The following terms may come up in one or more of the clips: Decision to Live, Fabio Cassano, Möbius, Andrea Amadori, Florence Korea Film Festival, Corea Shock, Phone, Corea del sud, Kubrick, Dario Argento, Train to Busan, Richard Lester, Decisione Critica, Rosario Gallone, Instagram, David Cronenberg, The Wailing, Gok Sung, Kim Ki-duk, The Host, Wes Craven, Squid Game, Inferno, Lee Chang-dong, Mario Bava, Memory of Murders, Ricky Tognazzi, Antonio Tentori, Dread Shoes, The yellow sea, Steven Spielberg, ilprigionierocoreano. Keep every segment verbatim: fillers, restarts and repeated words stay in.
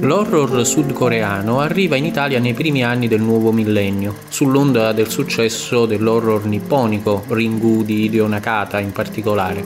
L'horror sudcoreano arriva in Italia nei primi anni del nuovo millennio, sull'onda del successo dell'horror nipponico, Ringu di Hideo Nakata in particolare.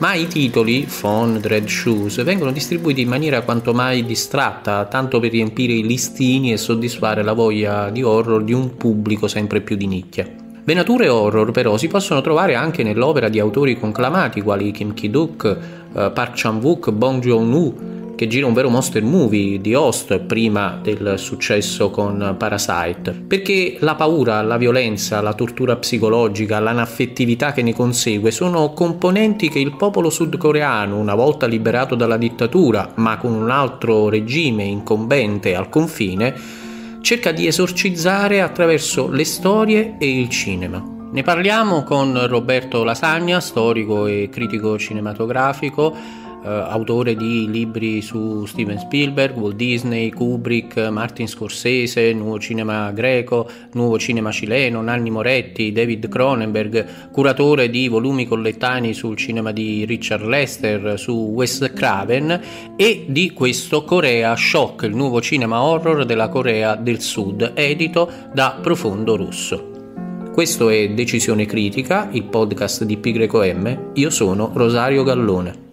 Ma i titoli, Phone, Dread Shoes, vengono distribuiti in maniera quanto mai distratta, tanto per riempire i listini e soddisfare la voglia di horror di un pubblico sempre più di nicchia. Venature horror però si possono trovare anche nell'opera di autori conclamati quali Kim Ki-duk, eh, Park Chan-wook, Bong Joon-ho, che gira un vero monster movie, The Host, prima del successo con Parasite. Perché la paura, la violenza, la tortura psicologica, l'anaffettività che ne consegue sono componenti che il popolo sudcoreano, una volta liberato dalla dittatura, ma con un altro regime incombente al confine, cerca di esorcizzare attraverso le storie e il cinema. Ne parliamo con Roberto Lasagna, storico e critico cinematografico, eh, autore di libri su Steven Spielberg, Walt Disney, Kubrick, Martin Scorsese, Nuovo Cinema Greco, Nuovo Cinema Cileno, Nanni Moretti, David Cronenberg, curatore di volumi collettanei sul cinema di Richard Lester, su Wes Craven e di questo Corea Shock, il nuovo cinema horror della Corea del Sud, edito da Profondo Rosso. Questo è Decisione Critica, il podcast di P Y M. Io sono Rosario Gallone.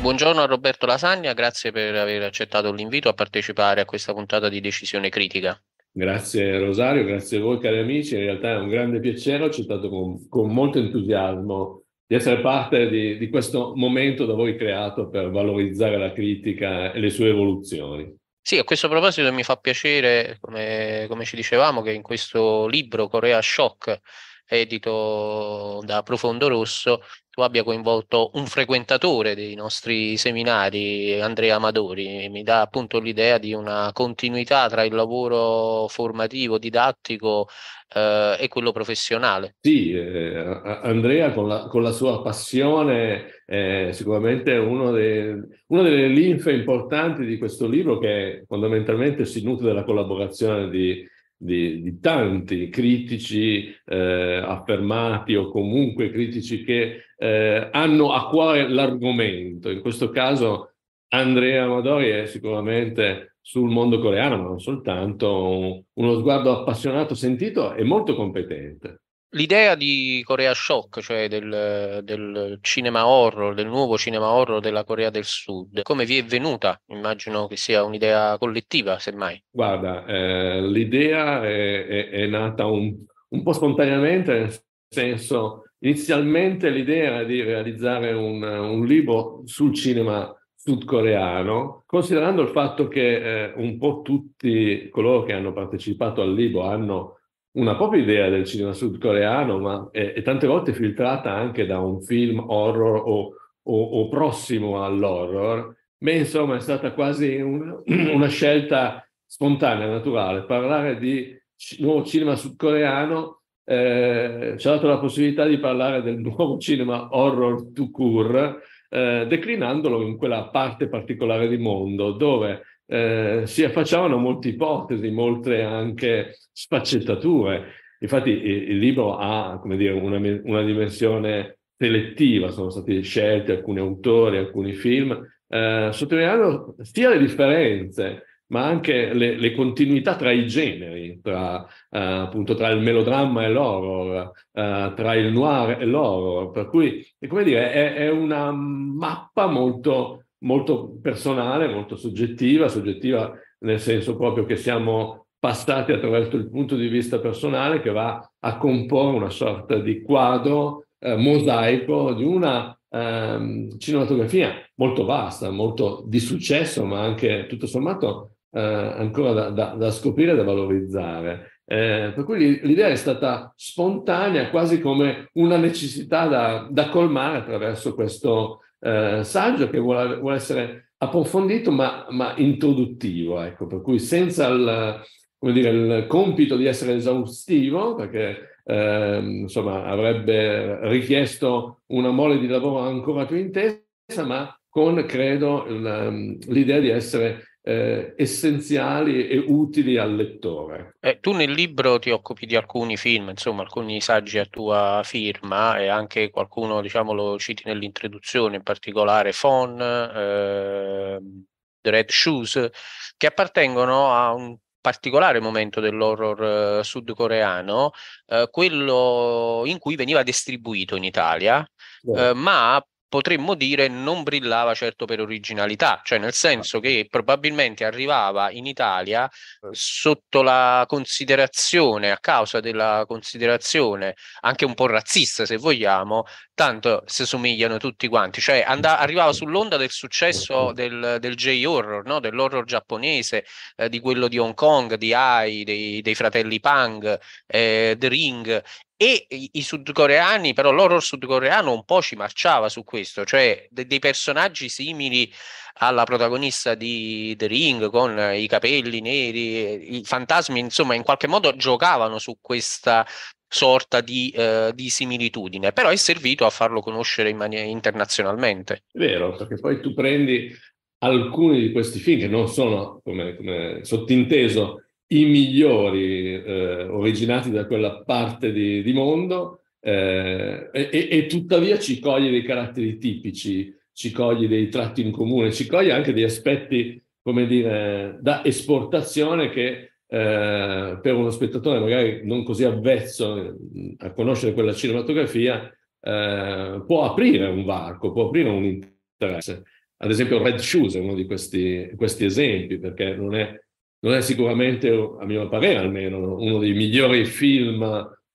Buongiorno a Roberto Lasagna, grazie per aver accettato l'invito a partecipare a questa puntata di Decisione Critica. Grazie Rosario, grazie a voi cari amici, in realtà è un grande piacere, ho accettato con, con molto entusiasmo di essere parte di, di questo momento da voi creato per valorizzare la critica e le sue evoluzioni. Sì, a questo proposito mi fa piacere, come, come ci dicevamo, che in questo libro Corea Shock, edito da Profondo Rosso, tu abbia coinvolto un frequentatore dei nostri seminari, Andrea Amadori. Mi dà appunto l'idea di una continuità tra il lavoro formativo, didattico eh, e quello professionale. Sì, eh, Andrea con la, con la sua passione è sicuramente uno dei, una delle linfe importanti di questo libro, che fondamentalmente si nutre della collaborazione di Di, di tanti critici eh, affermati o comunque critici che eh, hanno a cuore l'argomento. In questo caso Andrea Amadori è sicuramente sul mondo coreano, ma non soltanto, un, uno sguardo appassionato, sentito e molto competente. L'idea di Corea Shock, cioè del, del cinema horror, del nuovo cinema horror della Corea del Sud, come vi è venuta? Immagino che sia un'idea collettiva, semmai. Guarda, eh, l'idea è, è, è nata un, un po' spontaneamente, nel senso, inizialmente l'idea era di realizzare un, un libro sul cinema sudcoreano, considerando il fatto che eh, un po' tutti coloro che hanno partecipato al libro hanno una propria idea del cinema sudcoreano, ma è, è tante volte filtrata anche da un film horror o, o, o prossimo all'horror. Ma insomma è stata quasi una, una scelta spontanea, naturale. Parlare di c- nuovo cinema sudcoreano eh, ci ha dato la possibilità di parlare del nuovo cinema horror tout court, eh, declinandolo in quella parte particolare di mondo dove Eh, si affacciavano molte ipotesi, molte anche sfaccettature. Infatti il, il libro ha, come dire, una, una dimensione selettiva, sono stati scelti alcuni autori, alcuni film, eh, sottolineando sia le differenze ma anche le, le continuità tra i generi, tra, eh, appunto, tra il melodramma e l'horror, eh, tra il noir e l'horror, per cui è, come dire, è, è una mappa molto molto personale, molto soggettiva, soggettiva nel senso proprio che siamo passati attraverso il punto di vista personale che va a comporre una sorta di quadro eh, mosaico di una eh, cinematografia molto vasta, molto di successo, ma anche tutto sommato eh, ancora da, da, da scoprire, da valorizzare. Eh, per cui l'idea è stata spontanea, quasi come una necessità da, da colmare attraverso questo Eh, saggio che vuole, vuole essere approfondito ma, ma introduttivo, ecco, per cui senza il, come dire, il compito di essere esaustivo, perché eh, insomma avrebbe richiesto una mole di lavoro ancora più intensa, ma con, credo, l'idea di essere eh, essenziali e utili al lettore. Eh, tu nel libro ti occupi di alcuni film, insomma, alcuni saggi a tua firma, e anche qualcuno, diciamo, lo citi nell'introduzione, in particolare Phone, eh, The Red Shoes, che appartengono a un particolare momento dell'horror eh, sudcoreano, eh, quello in cui veniva distribuito in Italia, yeah. eh, ma potremmo dire non brillava certo per originalità, cioè nel senso che probabilmente arrivava in Italia sotto la considerazione, a causa della considerazione anche un po' razzista, se vogliamo, tanto si somigliano tutti quanti, cioè andava, arrivava sull'onda del successo del, del J-horror, no? Dell'horror giapponese, eh, di quello di Hong Kong, di Ai, dei, dei fratelli Pang, eh, The Ring, e i, i sudcoreani, però l'horror sudcoreano un po' ci marciava su questo, cioè de, dei personaggi simili alla protagonista di The Ring, con i capelli neri, i fantasmi, insomma, in qualche modo giocavano su questa sorta di, eh, di similitudine, però è servito a farlo conoscere in maniera internazionalmente. È vero, perché poi tu prendi alcuni di questi film che non sono, come, come sottinteso, i migliori eh, originati da quella parte di, di mondo, eh, e, e tuttavia ci coglie dei caratteri tipici, ci coglie dei tratti in comune, ci coglie anche degli aspetti, come dire, da esportazione che Eh, per uno spettatore magari non così avvezzo a conoscere quella cinematografia eh, può aprire un varco, può aprire un interesse. Ad esempio Red Shoes è uno di questi, questi esempi, perché non è, non è sicuramente, a mio parere almeno, uno dei migliori film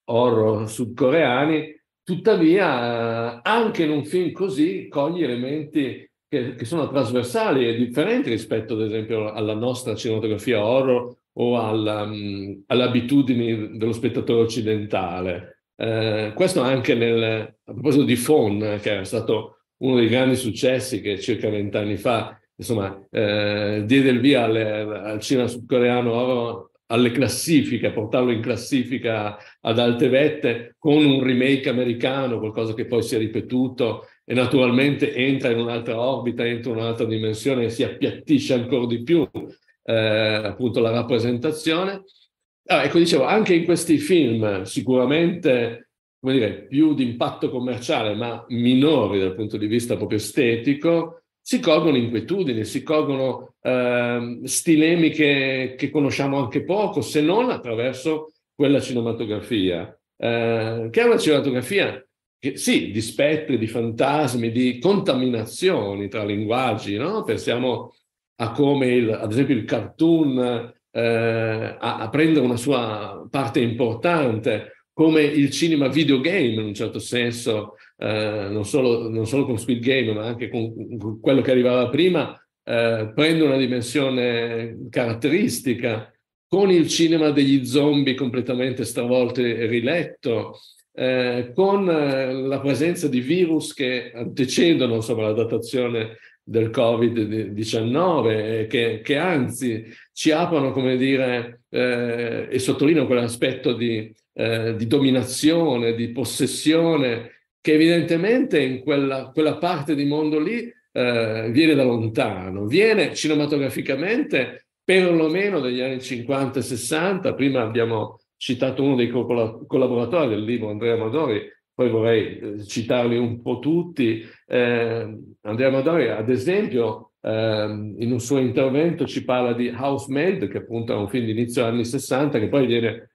horror sudcoreani, tuttavia anche in un film così coglie elementi che, che sono trasversali e differenti rispetto ad esempio alla nostra cinematografia horror o alla, um, all'abitudine dello spettatore occidentale. Eh, questo anche nel, a proposito di Phone, che era stato uno dei grandi successi che circa vent'anni fa, insomma, eh, diede il via alle, al cinema sudcoreano, alle classifiche, portarlo in classifica ad alte vette, con un remake americano, qualcosa che poi si è ripetuto e naturalmente entra in un'altra orbita, entra in un'altra dimensione e si appiattisce ancora di più. Eh, appunto la rappresentazione. Ah, ecco, dicevo, anche in questi film sicuramente, come dire, più di impatto commerciale ma minori dal punto di vista proprio estetico, si colgono inquietudini, si colgono eh, stilemi che, che conosciamo anche poco, se non attraverso quella cinematografia, eh, che è una cinematografia che, sì, di spettri, di fantasmi, di contaminazioni tra linguaggi, no? Pensiamo a come, il, ad esempio, il cartoon eh, a, a prendere una sua parte importante, come il cinema videogame, in un certo senso, eh, non, solo, non solo con Squid Game, ma anche con, con quello che arrivava prima, eh, prende una dimensione caratteristica, con il cinema degli zombie completamente stravolto e riletto, eh, con la presenza di virus che antecedono, insomma, la datazione del covid diciannove, che, che anzi ci aprono, come dire, eh, e sottolineo quell'aspetto di, eh, di dominazione, di possessione, che evidentemente in quella, quella parte di mondo lì eh, viene da lontano, viene cinematograficamente perlomeno dagli anni cinquanta e sessanta. Prima abbiamo citato uno dei collaboratori del libro, Andrea Amadori, poi vorrei citarli un po' tutti. Eh, Andrea Amadori, ad esempio, eh, in un suo intervento ci parla di Housemaid, che appunto è un film di inizio anni sessanta, che poi viene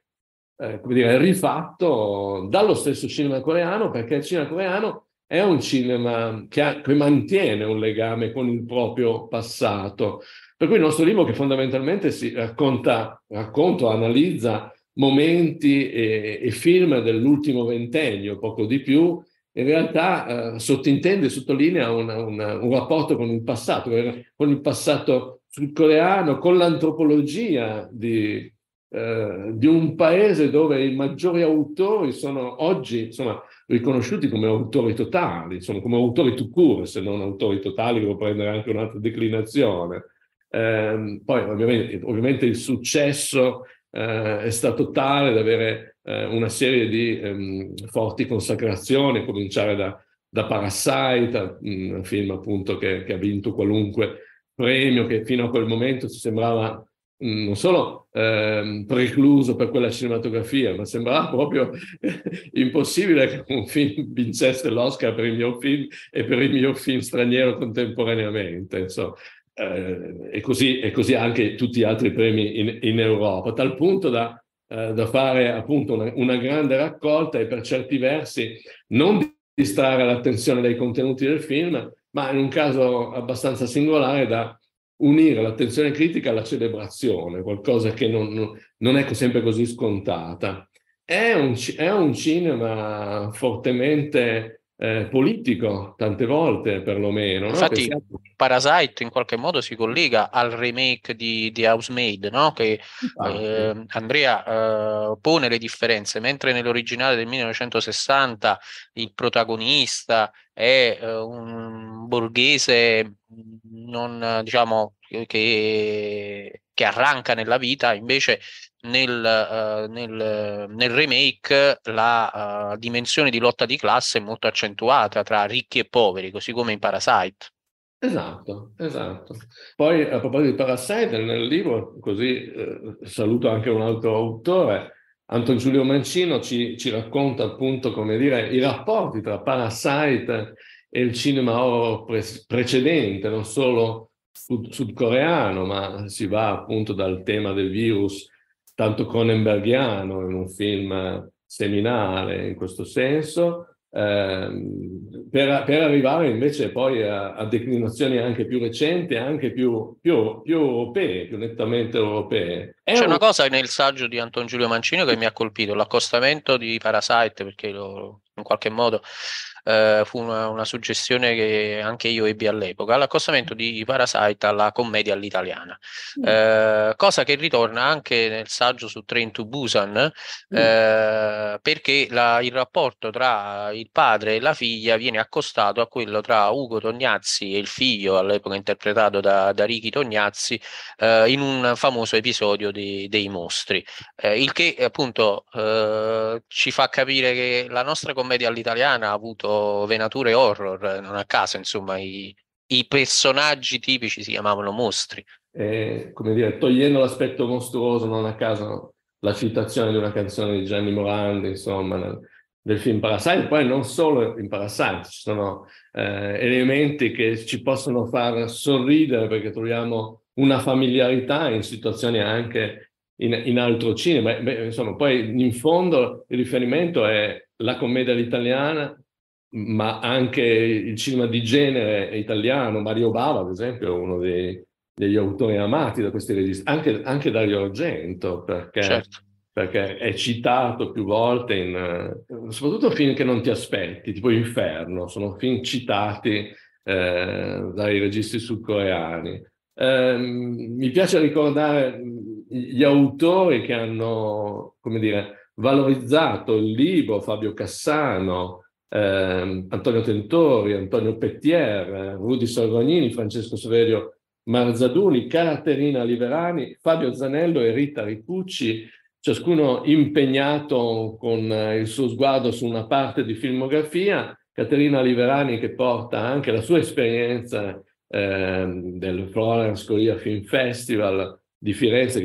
eh, come dire, rifatto dallo stesso cinema coreano, perché il cinema coreano è un cinema che, ha, che mantiene un legame con il proprio passato. Per cui il nostro libro, che fondamentalmente si racconta, racconta, analizza momenti e, e film dell'ultimo ventennio, poco di più, in realtà eh, sottintende e sottolinea una, una, un rapporto con il passato, con il passato sudcoreano, con l'antropologia di, eh, di un paese dove i maggiori autori sono oggi, insomma, riconosciuti come autori totali, insomma, come autori tout court, se non autori totali, che può prendere anche un'altra declinazione. Eh, poi ovviamente, ovviamente il successo Uh, è stato tale da avere uh, una serie di um, forti consacrazioni, a cominciare da, da Parasite, un film appunto che, che ha vinto qualunque premio, che fino a quel momento ci sembrava mh, non solo eh, precluso per quella cinematografia, ma sembrava proprio impossibile che un film vincesse l'Oscar per il mio film e per il mio film straniero contemporaneamente, insomma. Eh, e, così, e così anche tutti gli altri premi in, in Europa, a tal punto da, eh, da fare appunto una, una grande raccolta e per certi versi non distrarre l'attenzione dai contenuti del film, ma in un caso abbastanza singolare da unire l'attenzione critica alla celebrazione, qualcosa che non, non è sempre così scontata. È un, è un cinema fortemente Eh, politico, tante volte perlomeno. Infatti, no? Pensiamo... Parasite in qualche modo si collega al remake di, di Housemaid, no? Che ah, eh, Andrea eh, pone le differenze, mentre nell'originale del millenovecentosessanta il protagonista è eh, un borghese non diciamo che, che arranca nella vita, invece Nel, uh, nel, nel remake la uh, dimensione di lotta di classe è molto accentuata tra ricchi e poveri, così come in Parasite. Esatto, esatto. Poi a proposito di Parasite, nel libro, così eh, saluto anche un altro autore, Anton Giulio Mancino ci, ci racconta appunto, come dire, i rapporti tra Parasite e il cinema horror pre- precedente, non solo sud- sudcoreano, ma si va appunto dal tema del virus tanto cronenbergiano, in un film seminale in questo senso, ehm, per, per arrivare invece poi a, a declinazioni anche più recenti, anche più, più, più europee, più nettamente europee. È C'è un... una cosa nel saggio di Anton Giulio Mancino che mi ha colpito, l'accostamento di Parasite, perché lo, in qualche modo eh, fu una, una suggestione che anche io ebbi all'epoca, l'accostamento di Parasite alla commedia all'italiana, mm. eh, cosa che ritorna anche nel saggio su Train to Busan, eh, mm. perché la, il rapporto tra il padre e la figlia viene accostato a quello tra Ugo Tognazzi e il figlio, all'epoca interpretato da, da Ricky Tognazzi, eh, in un famoso episodio di, dei Mostri, eh, il che appunto eh, ci fa capire che la nostra commedia all'italiana ha avuto venature horror, non a caso insomma i, i personaggi tipici si chiamavano mostri. Eh, come dire, togliendo l'aspetto mostruoso, non a caso la citazione di una canzone di Gianni Morandi, insomma, nel, del film Parasite. Poi non solo in Parasite, ci sono eh, elementi che ci possono far sorridere perché troviamo una familiarità in situazioni anche in, in altro cinema. Beh, insomma, poi in fondo il riferimento è la commedia all'italiana, ma anche il cinema di genere italiano. Mario Bava, ad esempio, è uno dei, degli autori amati da questi registi, anche, anche Dario Argento, perché, certo. perché è citato più volte, in, soprattutto film che non ti aspetti, tipo Inferno, sono film citati eh, dai registi sudcoreani. Eh, mi piace ricordare gli autori che hanno, come dire, valorizzato il libro: Fabio Cassano, Eh, Antonio Tentori, Antonio Pettier, Rudy Sorgognini, Francesco Saverio Marzaduni, Caterina Liverani, Fabio Zanello e Rita Ricucci, ciascuno impegnato con il suo sguardo su una parte di filmografia. Caterina Liverani, che porta anche la sua esperienza eh, del Florence Korea Film Festival di Firenze,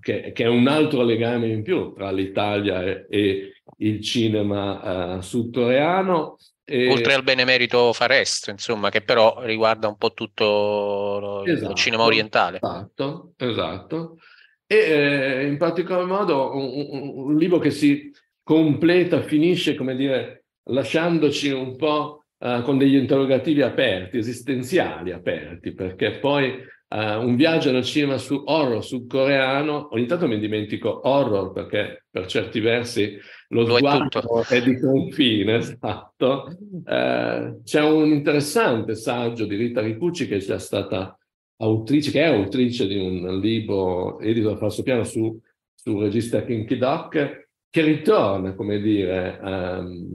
che, che è un altro legame in più tra l'Italia e, e il cinema uh, sudcoreano. E... oltre al benemerito Far East, insomma, che però riguarda un po' tutto il esatto, cinema orientale. Esatto, esatto. E eh, in particolar modo un, un, un libro che si completa, finisce, come dire, lasciandoci un po' uh, con degli interrogativi aperti, esistenziali aperti, perché poi... Uh, un viaggio nel cinema su horror sudcoreano. Ogni tanto mi dimentico horror perché per certi versi lo, lo sguardo è, è di confine, esatto. Uh, c'è un interessante saggio di Rita Ricucci, che è già stata autrice, che è autrice di un libro edito da Falso Piano su, su regista Kim Ki-duk, che ritorna, come dire, um,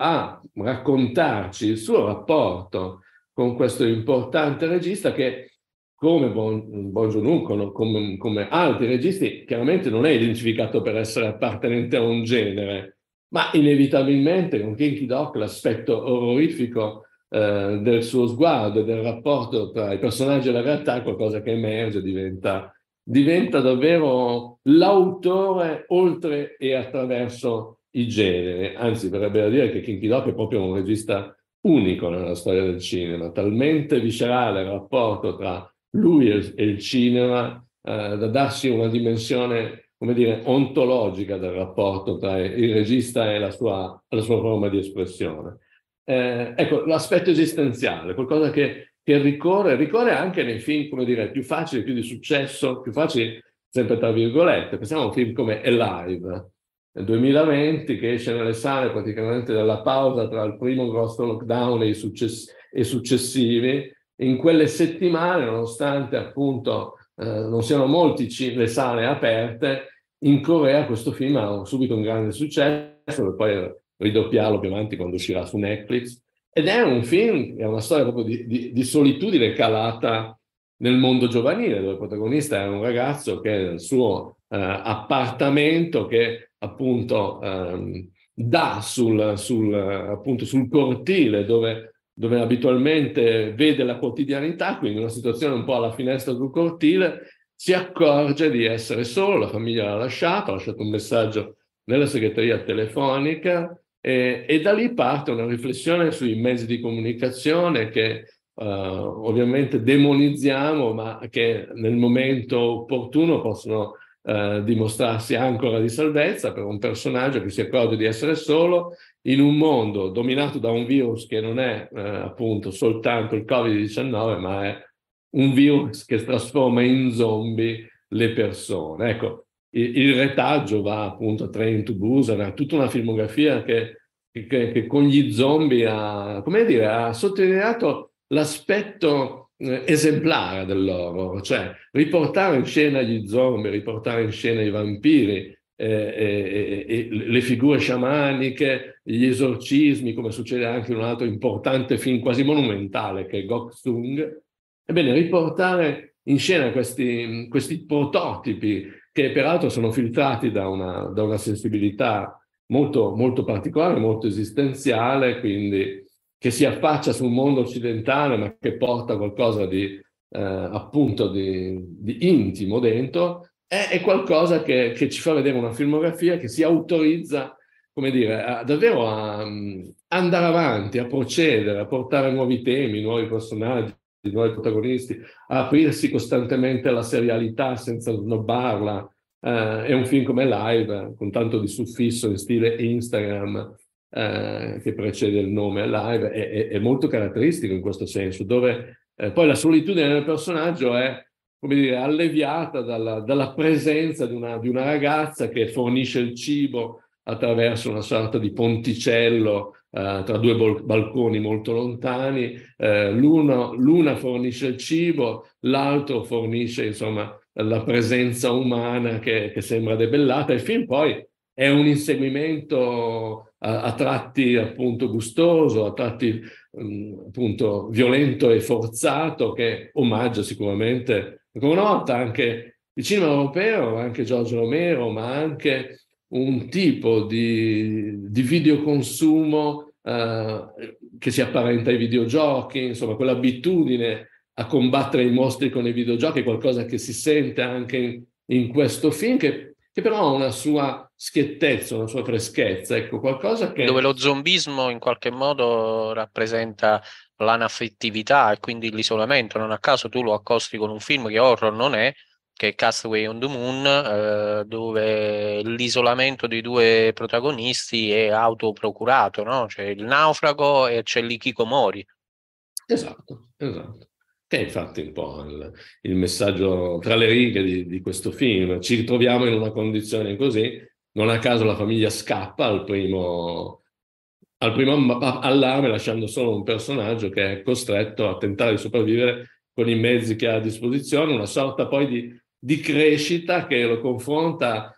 a raccontarci il suo rapporto con questo importante regista che, come Bong Joon-ho, come, come altri registi, chiaramente non è identificato per essere appartenente a un genere, Ma inevitabilmente con Kim Ki-duk l'aspetto orrorifico eh, del suo sguardo e del rapporto tra i personaggi e la realtà è qualcosa che emerge, diventa, diventa davvero l'autore oltre e attraverso i generi. Anzi, verrebbe da dire che Kim Ki-duk è proprio un regista unico nella storia del cinema, talmente viscerale il rapporto tra lui e il cinema eh, da darsi una dimensione, come dire, ontologica del rapporto tra il regista e la sua, la sua forma di espressione. Eh, ecco, l'aspetto esistenziale, qualcosa che, che ricorre, ricorre anche nei film, come dire, più facili, più di successo, più facili, sempre tra virgolette. Pensiamo a un film come Alive, nel duemilaventi, che esce nelle sale praticamente dalla pausa tra il primo grosso lockdown e i success- e successivi. In quelle settimane, nonostante appunto eh, non siano molti c- le sale aperte, in Corea questo film ha subito un grande successo, per poi ridoppiarlo più avanti quando uscirà su Netflix. Ed è un film, è una storia proprio di, di, di solitudine calata nel mondo giovanile, dove il protagonista è un ragazzo che nel suo eh, appartamento, che appunto ehm, dà sul, sul, appunto, sul cortile dove... dove abitualmente vede la quotidianità, quindi una situazione un po' alla finestra del cortile, si accorge di essere solo, la famiglia l'ha lasciata, ha lasciato un messaggio nella segreteria telefonica e, e da lì parte una riflessione sui mezzi di comunicazione che eh, ovviamente demonizziamo, ma che nel momento opportuno possono eh, dimostrarsi ancora di salvezza per un personaggio che si accorge di essere solo in un mondo dominato da un virus che non è eh, appunto soltanto il covid diciannove, ma è un virus che trasforma in zombie le persone. Ecco, il, il retaggio va appunto a Train to Busan, ha tutta una filmografia che, che, che con gli zombie ha, come dire, ha sottolineato l'aspetto eh, esemplare dell'horror, cioè riportare in scena gli zombie, riportare in scena i vampiri, E, e, e le figure sciamaniche, gli esorcismi, come succede anche in un altro importante film quasi monumentale che è Gokstung. Ebbene, riportare in scena questi, questi prototipi che peraltro sono filtrati da una, da una sensibilità molto, molto particolare, molto esistenziale, quindi che si affaccia sul mondo occidentale ma che porta qualcosa di eh, appunto di, di intimo dentro. È qualcosa che, che ci fa vedere una filmografia che si autorizza, come dire, a, davvero a um, andare avanti, a procedere, a portare nuovi temi, nuovi personaggi, nuovi protagonisti, a aprirsi costantemente alla serialità senza snobbarla. Eh, è un film come Live, con tanto di suffisso in stile Instagram, eh, che precede il nome Live, è, è, è molto caratteristico in questo senso, dove eh, poi la solitudine del personaggio è, come dire, alleviata dalla, dalla presenza di una, di una ragazza che fornisce il cibo attraverso una sorta di ponticello eh, tra due bol- balconi molto lontani. Eh, l'uno, l'una fornisce il cibo, l'altro fornisce insomma la presenza umana che, che sembra debellata. Il film poi è un inseguimento a, a tratti appunto gustoso, a tratti mh, appunto violento e forzato, che omaggia sicuramente, come nota, anche il cinema europeo, anche Giorgio Romero, ma anche un tipo di, di videoconsumo eh, che si apparenta ai videogiochi, insomma quell'abitudine a combattere i mostri con i videogiochi è qualcosa che si sente anche in, in questo film, che, che però ha una sua schiettezza, una sua freschezza, ecco, qualcosa che... Dove lo zombismo in qualche modo rappresenta l'anaffettività e quindi l'isolamento. Non a caso tu lo accosti con un film che horror non è, che è Castaway on the Moon, eh, dove l'isolamento dei due protagonisti è autoprocurato, no? C'è il naufrago e c'è l'ikikomori. Esatto, esatto. Che è infatti un po' il, il messaggio tra le righe di, di questo film. Ci ritroviamo in una condizione così, non a caso la famiglia scappa al primo... al primo allarme, lasciando solo un personaggio che è costretto a tentare di sopravvivere con i mezzi che ha a disposizione, una sorta poi di, di crescita che lo confronta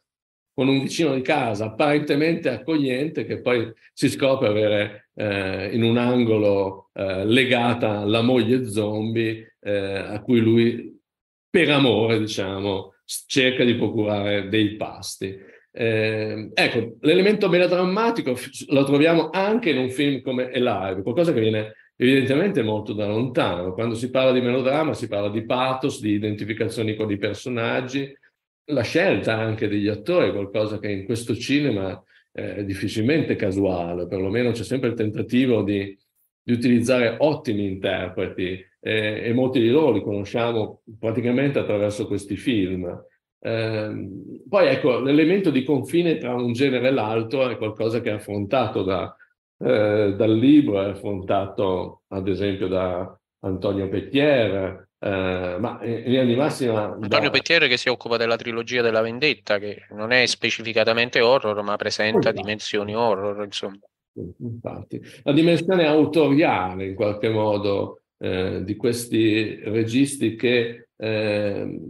con un vicino di casa apparentemente accogliente, che poi si scopre avere eh, in un angolo eh, legata la moglie zombie, eh, a cui lui per amore, diciamo, cerca di procurare dei pasti. Eh, ecco, l'elemento melodrammatico lo troviamo anche in un film come Alive, qualcosa che viene evidentemente molto da lontano. Quando si parla di melodramma si parla di pathos, di identificazioni con i personaggi, la scelta anche degli attori è qualcosa che in questo cinema è difficilmente casuale, perlomeno c'è sempre il tentativo di, di utilizzare ottimi interpreti, eh, e molti di loro li conosciamo praticamente attraverso questi film. Eh, poi ecco, l'elemento di confine tra un genere e l'altro è qualcosa che è affrontato da, eh, dal libro, è affrontato ad esempio da Antonio Pettier, eh, ma in linea di massima Antonio da... Pettier, che si occupa della trilogia della vendetta, che non è specificatamente horror ma presenta esatto. dimensioni horror, insomma. Infatti, la dimensione autoriale in qualche modo, eh, di questi registi che eh,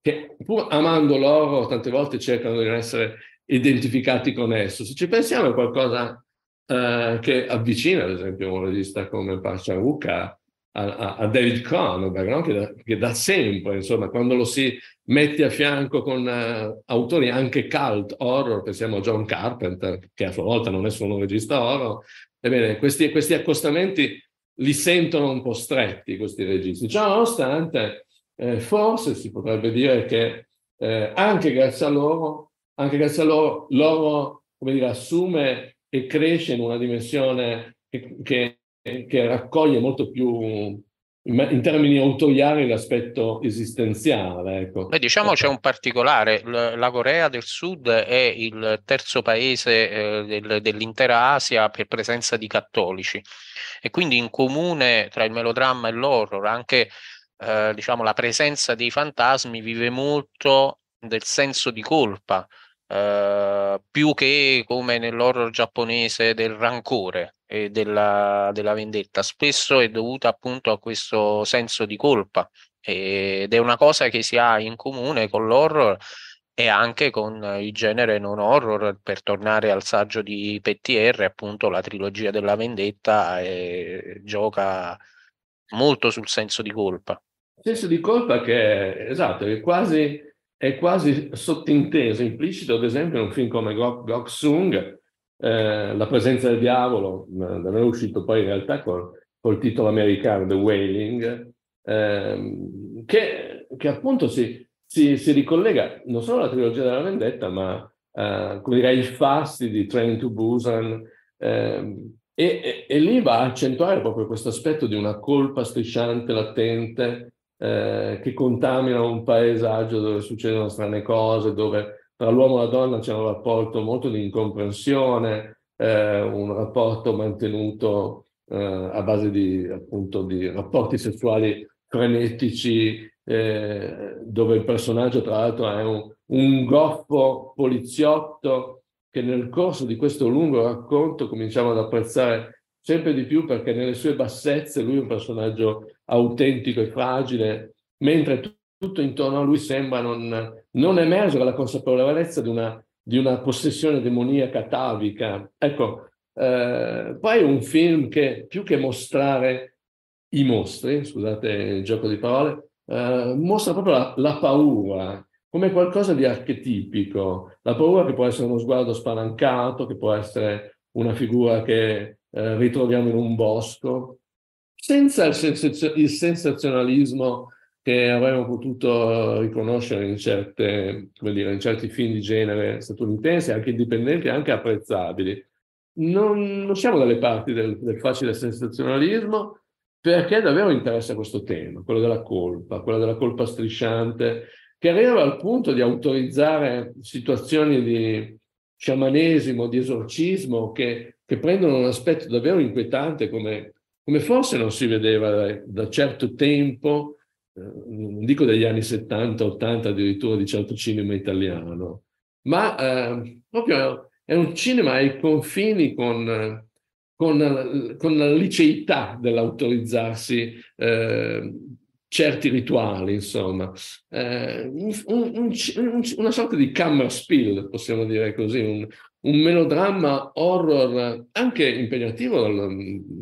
che pur amando l'oro tante volte cercano di non essere identificati con esso. Se ci pensiamo è qualcosa eh, che avvicina ad esempio un regista come Park Chan-wook a, a, a David Cronenberg, no? che, da, che da sempre, insomma, quando lo si mette a fianco con uh, autori anche cult horror, pensiamo a John Carpenter, che a sua volta non è solo un regista horror, ebbene questi, questi accostamenti li sentono un po' stretti questi registi. Ciò nonostante, Eh, forse si potrebbe dire che eh, anche grazie a loro, anche grazie a loro, loro come dire, assume e cresce in una dimensione che, che, che raccoglie molto più in termini autoriali l'aspetto esistenziale. Ecco. Beh, diciamo c'è un particolare, la Corea del Sud è il terzo paese eh, del, dell'intera Asia per presenza di cattolici, e quindi in comune tra il melodramma e l'horror anche Eh, diciamo la presenza dei fantasmi vive molto del senso di colpa, eh, più che come nell'horror giapponese del rancore e della, della vendetta. Spesso è dovuta appunto a questo senso di colpa, ed è una cosa che si ha in comune con l'horror e anche con il genere non horror, per tornare al saggio di Pettier, appunto la trilogia della vendetta eh, gioca molto sul senso di colpa. Senso di colpa che è, esatto, è quasi, è quasi sottinteso, implicito, ad esempio, in un film come Gok Sung, eh, La presenza del diavolo, da noi è uscito poi in realtà col, col titolo americano The Wailing, eh, che, che appunto si, si, si ricollega non solo alla trilogia della vendetta, ma eh, come dire, ai fasti di Train to Busan. Eh, E, e, e lì va a accentuare proprio questo aspetto di una colpa strisciante, latente, eh, che contamina un paesaggio dove succedono strane cose, dove tra l'uomo e la donna c'è un rapporto molto di incomprensione, eh, un rapporto mantenuto eh, a base di, appunto, di rapporti sessuali frenetici, eh, dove il personaggio tra l'altro è un, un goffo poliziotto, che nel corso di questo lungo racconto cominciamo ad apprezzare sempre di più, perché nelle sue bassezze lui è un personaggio autentico e fragile, mentre tutto intorno a lui sembra non, non emergere la consapevolezza di una, di una possessione demoniaca atavica. Ecco, eh, poi è un film che più che mostrare i mostri, scusate il gioco di parole, eh, mostra proprio la, la paura, come qualcosa di archetipico, la paura che può essere uno sguardo spalancato, che può essere una figura che eh, ritroviamo in un bosco, senza il, sensazio- il sensazionalismo che avremmo potuto riconoscere in, certe, come dire, in certi film di genere statunitensi, anche indipendenti, anche apprezzabili. Non, non siamo dalle parti del, del facile sensazionalismo, perché davvero interessa questo tema, quello della colpa, quello della colpa strisciante, che arriva al punto di autorizzare situazioni di sciamanesimo, di esorcismo, che, che prendono un aspetto davvero inquietante, come, come forse non si vedeva da, da certo tempo, eh, non dico degli anni settanta, ottanta, addirittura di certo cinema italiano, ma eh, proprio è un cinema ai confini con, con, con la liceità dell'autorizzarsi eh, certi rituali, insomma, eh, un, un, un, una sorta di Kammerspiel, possiamo dire così, un, un melodramma horror anche impegnativo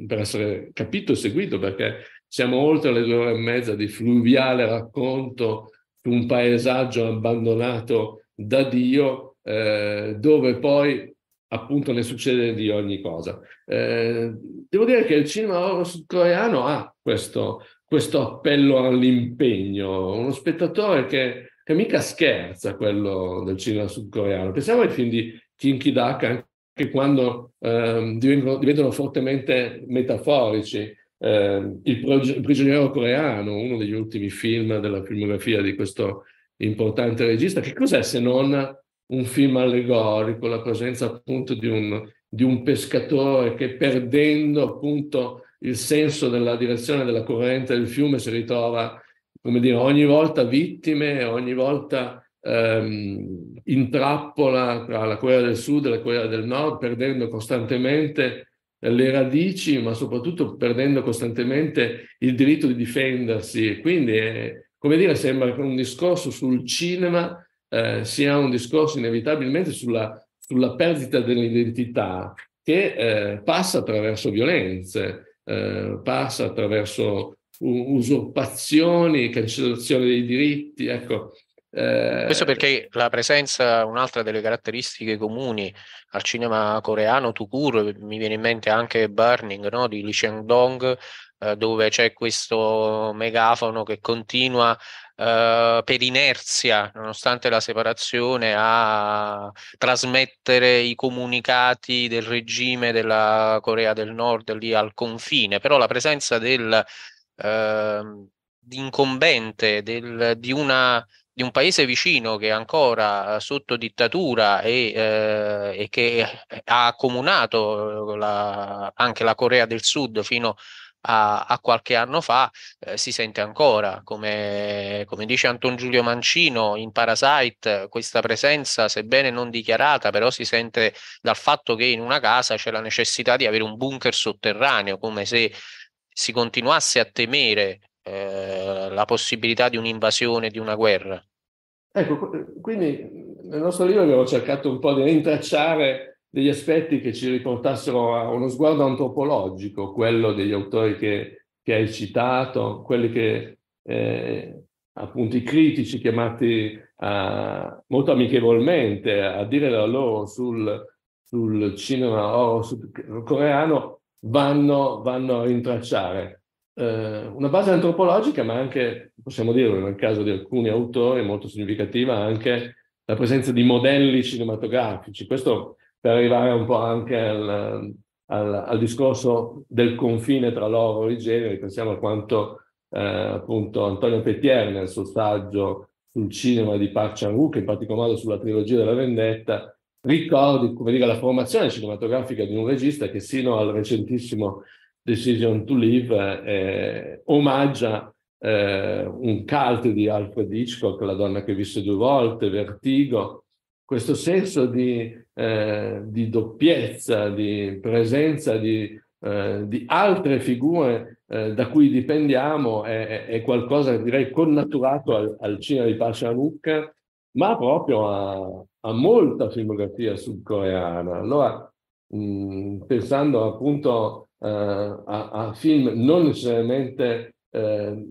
per essere capito e seguito, perché siamo oltre le due ore e mezza di fluviale racconto su un paesaggio abbandonato da Dio, eh, dove poi appunto ne succede di ogni cosa. Eh, devo dire che il cinema sudcoreano ha questo, questo appello all'impegno, uno spettatore che, che mica scherza, quello del cinema sudcoreano. Pensiamo ai film di Kim Ki-duk, anche quando eh, diventano, diventano fortemente metaforici. Eh, il, pro, il prigioniero coreano, uno degli ultimi film della filmografia di questo importante regista, che cos'è se non un film allegorico, la presenza appunto di un, di un pescatore che, perdendo appunto il senso della direzione della corrente del fiume, si ritrova, come dire, ogni volta vittime, ogni volta ehm, in trappola tra la Corea del Sud e la Corea del Nord, perdendo costantemente le radici, ma soprattutto perdendo costantemente il diritto di difendersi. Quindi, eh, come dire, sembra che un discorso sul cinema Eh, sia un discorso inevitabilmente sulla, sulla perdita dell'identità, che eh, passa attraverso violenze, eh, passa attraverso usurpazioni, cancellazione dei diritti, ecco. Eh... Questo perché la presenza, un'altra delle caratteristiche comuni al cinema coreano, to cure, mi viene in mente anche Burning, no? di Lee Chang-dong, eh, dove c'è questo megafono che continua Uh, per inerzia, nonostante la separazione, a trasmettere i comunicati del regime della Corea del Nord lì al confine. Però la presenza del uh, incombente del, di una di un paese vicino che è ancora sotto dittatura e, eh, e che ha accomunato la, anche la Corea del Sud fino A, a qualche anno fa, eh, si sente ancora, come, come dice Anton Giulio Mancino in Parasite, questa presenza, sebbene non dichiarata, però si sente dal fatto che in una casa c'è la necessità di avere un bunker sotterraneo, come se si continuasse a temere eh, la possibilità di un'invasione, di una guerra. Ecco, quindi nel nostro libro abbiamo cercato un po' di rintracciare degli aspetti che ci riportassero a uno sguardo antropologico, quello degli autori che, che hai citato, quelli che eh, appunto i critici chiamati a, molto amichevolmente a dire la loro sul, sul cinema oro sudcoreano, vanno, vanno a rintracciare. Eh, una base antropologica, ma anche, possiamo dirlo nel caso di alcuni autori, molto significativa anche la presenza di modelli cinematografici. Questo per arrivare un po' anche al, al, al discorso del confine tra l'oro e i generi. Pensiamo a quanto eh, appunto Antonio Pettier nel suo saggio sul cinema di Park Chan-wook, in particolar modo sulla trilogia della vendetta, ricordi, come dire, la formazione cinematografica di un regista che sino al recentissimo Decision to Live eh, omaggia eh, un cult di Alfred Hitchcock, La donna che visse due volte, Vertigo. Questo senso di, eh, di doppiezza, di presenza di, eh, di altre figure eh, da cui dipendiamo è, è qualcosa, direi, connaturato al, al cinema di Park Chan-wook, ma proprio a, a molta filmografia sudcoreana. Allora, mh, pensando appunto eh, a, a film non necessariamente eh,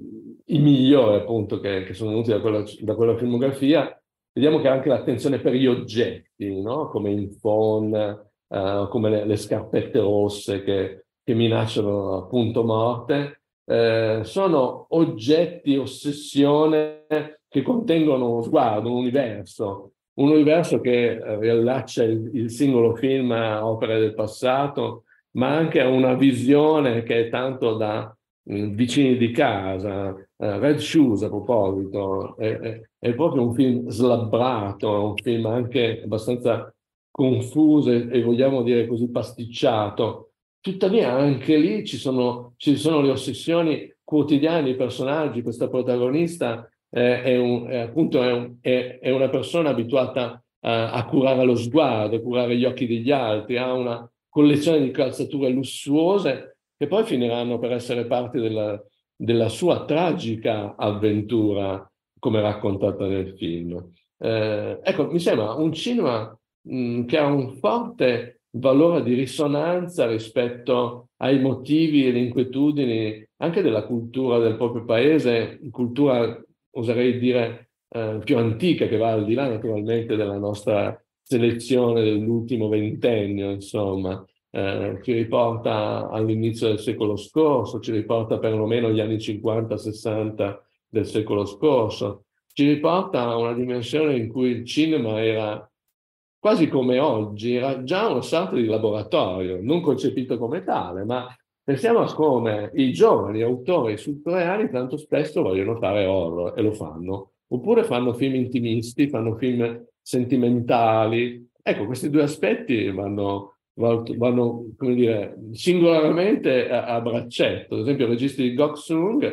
i migliori appunto che, che sono venuti da quella, da quella filmografia, vediamo che anche l'attenzione per gli oggetti, no? come in Phone, uh, come le, le scarpette rosse che, che minacciano appunto morte, eh, sono oggetti, ossessione, che contengono uno sguardo, un universo, un universo che riallaccia il, il singolo film a opere del passato, ma anche a una visione che è tanto da vicini di casa. uh, Red Shoes, a proposito, è, è, è proprio un film slabbrato, è un film anche abbastanza confuso e, e vogliamo dire così, pasticciato. Tuttavia anche lì ci sono, ci sono le ossessioni quotidiane dei personaggi. Questa protagonista eh, è, un, è appunto è, un, è, è una persona abituata a, a curare lo sguardo, a curare gli occhi degli altri, ha una collezione di calzature lussuose che poi finiranno per essere parte della, della sua tragica avventura, come raccontata nel film. Eh, ecco, mi sembra un cinema mh, che ha un forte valore di risonanza rispetto ai motivi e le inquietudini anche della cultura del proprio paese, cultura, oserei dire, eh, più antica, che va al di là naturalmente della nostra selezione dell'ultimo ventennio, insomma, eh, ci riporta all'inizio del secolo scorso, ci riporta perlomeno agli anni cinquanta sessanta del secolo scorso, ci riporta a una dimensione in cui il cinema era quasi come oggi, era già una sorta di laboratorio, non concepito come tale, ma pensiamo a come i giovani autori sudcoreani tanto spesso vogliono fare horror e lo fanno, oppure fanno film intimisti, fanno film sentimentali. Ecco, questi due aspetti vanno, vanno come dire, singolarmente a, a braccetto. Ad esempio, il regista di Gok Sung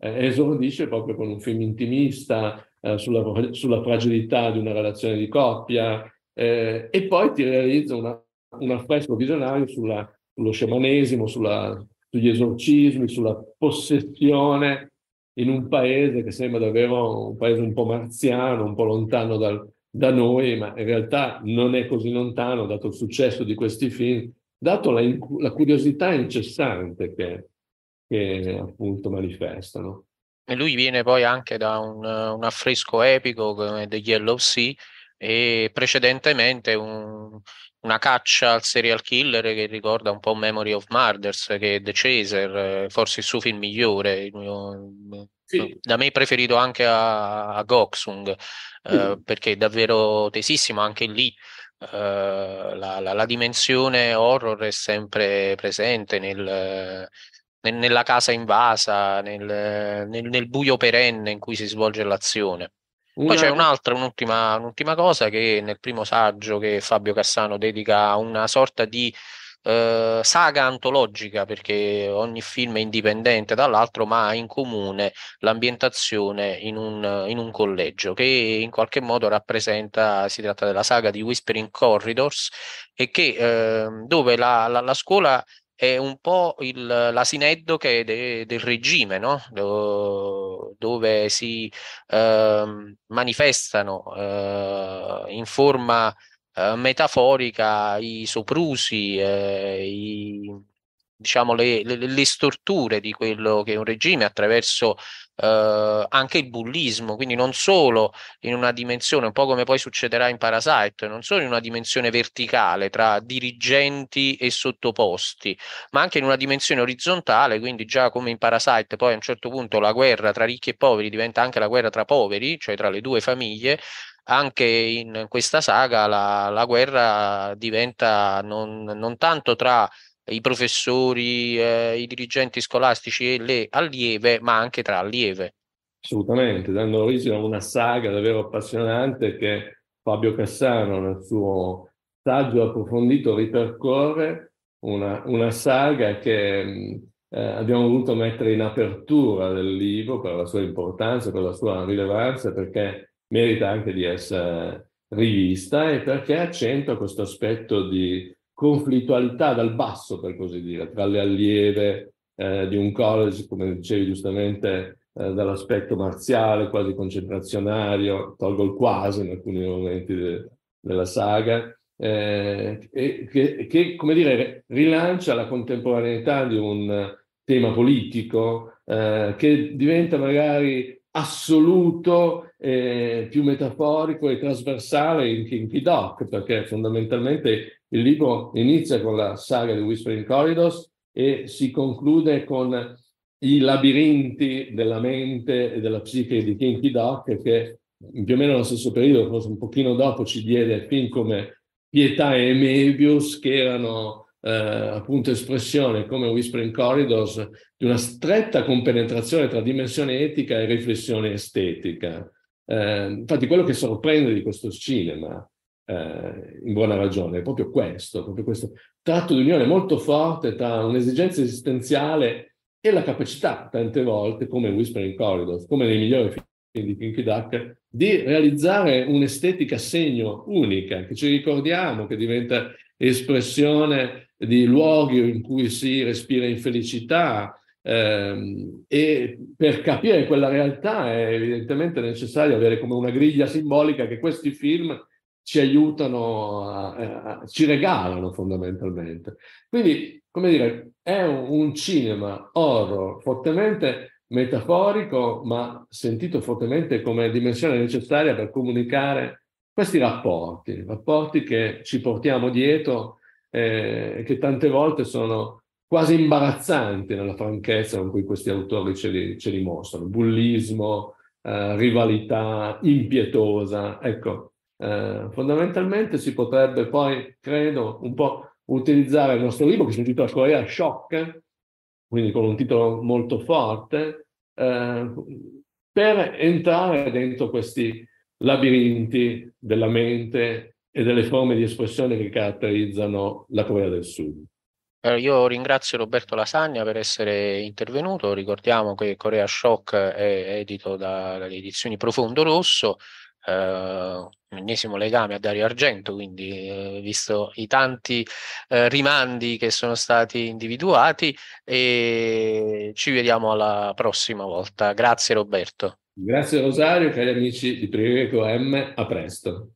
eh, esordisce proprio con un film intimista eh, sulla, sulla fragilità di una relazione di coppia, eh, e poi ti realizza una, un affresco visionario sulla, sullo sciamanesimo, sulla, sugli esorcismi, sulla possessione in un paese che sembra davvero un paese un po' marziano, un po' lontano dal da noi, ma in realtà non è così lontano, dato il successo di questi film, dato la, la curiosità incessante che, che appunto manifestano. E lui viene poi anche da un, un affresco epico come The Yellow Sea e precedentemente un, una caccia al serial killer che ricorda un po' Memory of Murders, che è The Chaser, forse il suo film migliore, il mio, sì. Da me preferito anche a, a Gok Sung, sì. eh, perché è davvero tesissimo anche lì. Eh, la, la, la dimensione horror è sempre presente nel, nel, nella casa invasa, nel, nel, nel buio perenne in cui si svolge l'azione. Poi c'è un'altra, un'ultima, un'ultima cosa che nel primo saggio che Fabio Cassano dedica a una sorta di eh, saga antologica, perché ogni film è indipendente dall'altro ma ha in comune l'ambientazione in un, in un collegio, che in qualche modo rappresenta, si tratta della saga di Whispering Corridors, e che eh, dove la, la, la scuola è un po' il, l'asineddoche de, del regime, no? Do, dove si eh, manifestano eh, in forma eh, metaforica i soprusi, eh, i, diciamo le, le, le storture di quello che è un regime attraverso eh, anche il bullismo, quindi non solo in una dimensione, un po' come poi succederà in Parasite, non solo in una dimensione verticale tra dirigenti e sottoposti, ma anche in una dimensione orizzontale, quindi già come in Parasite poi a un certo punto la guerra tra ricchi e poveri diventa anche la guerra tra poveri, cioè tra le due famiglie. Anche in questa saga la, la guerra diventa non, non tanto tra i professori, eh, i dirigenti scolastici e le allieve, ma anche tra allieve. Assolutamente, dando origine a una saga davvero appassionante che Fabio Cassano nel suo saggio approfondito ripercorre, una, una saga che eh, abbiamo voluto mettere in apertura del libro per la sua importanza, per la sua rilevanza, perché merita anche di essere rivista e perché accentua questo aspetto di conflittualità dal basso, per così dire, tra le allieve eh, di un college, come dicevi giustamente, eh, dall'aspetto marziale, quasi concentrazionario, tolgo il quasi in alcuni momenti de- della saga, eh, e che, che, come dire, rilancia la contemporaneità di un tema politico eh, che diventa magari assoluto, eh, più metaforico e trasversale in Kim Ki-duk, perché fondamentalmente il libro inizia con la saga di Whispering Corridors e si conclude con i labirinti della mente e della psiche di Kim Ki-duk, che più o meno nello stesso periodo, forse un pochino dopo, ci diede film come Pietà e Möbius, che erano eh, appunto espressione, come Whispering Corridors, di una stretta compenetrazione tra dimensione etica e riflessione estetica. Eh, infatti quello che sorprende di questo cinema, Eh, in buona ragione, è proprio questo, proprio questo tratto di unione molto forte tra un'esigenza esistenziale e la capacità, tante volte, come Whispering Corridors, come nei migliori film di Kim Ki-duk, di realizzare un'estetica a segno unica, che ci ricordiamo, che diventa espressione di luoghi in cui si respira infelicità, ehm, e per capire quella realtà è evidentemente necessario avere come una griglia simbolica che questi film ci aiutano, a, a, ci regalano fondamentalmente. Quindi, come dire, è un, un cinema horror fortemente metaforico, ma sentito fortemente come dimensione necessaria per comunicare questi rapporti, rapporti che ci portiamo dietro, eh, che tante volte sono quasi imbarazzanti nella franchezza con cui questi autori ce li, ce li mostrano. Bullismo, eh, rivalità impietosa. Ecco, eh, fondamentalmente si potrebbe poi, credo, un po' utilizzare il nostro libro, che si intitola Corea Shock, quindi con un titolo molto forte, eh, per entrare dentro questi labirinti della mente e delle forme di espressione che caratterizzano la Corea del Sud. Allora, io ringrazio Roberto Lasagna per essere intervenuto. Ricordiamo che Corea Shock è edito da, dalle edizioni Profondo Rosso, eh, un ennesimo legame a Dario Argento, quindi eh, visto i tanti eh, rimandi che sono stati individuati, e ci vediamo alla prossima volta. Grazie Roberto. Grazie Rosario, cari amici di Profondo Rosso, a presto.